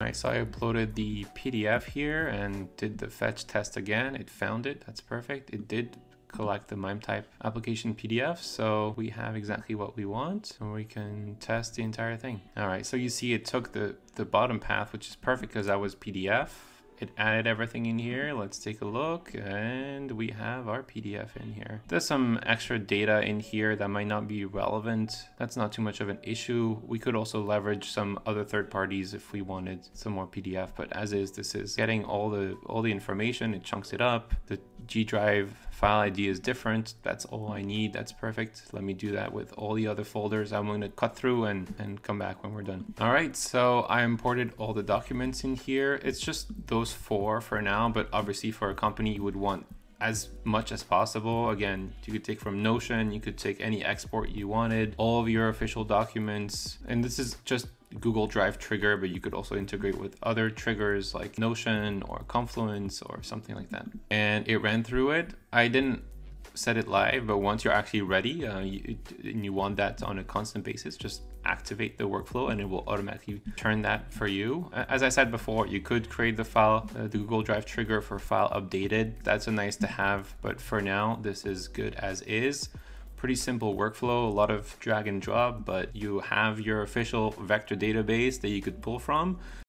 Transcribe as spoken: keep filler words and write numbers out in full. Alright, so I uploaded the P D F here and did the fetch test again. It found it. That's perfect. It did collect the MIME type application P D F, so we have exactly what we want and we can test the entire thing. Alright, so you see it took the, the bottom path, which is perfect because that was P D F. It added everything in here. Let's take a look, and we have our P D F in here. There's some extra data in here that might not be relevant. That's not too much of an issue. We could also leverage some other third parties if we wanted some more P D F, but as is, this is getting all the all the information. It chunks it up. The G Drive file I D is different. That's all I need. That's perfect. Let me do that with all the other folders. I'm going to cut through and, and come back when we're done. All right, so I imported all the documents in here. It's just those four for now, but obviously for a company you would want as much as possible. Again, you could take from Notion, you could take any export you wanted, all of your official documents, and this is just Google Drive trigger, but you could also integrate with other triggers like Notion or Confluence or something like that. And it ran through it. I didn't set it live, but once you're actually ready uh, you, and you want that on a constant basis, just activate the workflow and it will automatically turn that for you. As I said before, you could create the file, uh, the Google Drive trigger for file updated. That's a nice to have, but for now, this is good as is. Pretty simple workflow, a lot of drag and drop, but you have your official vector database that you could pull from.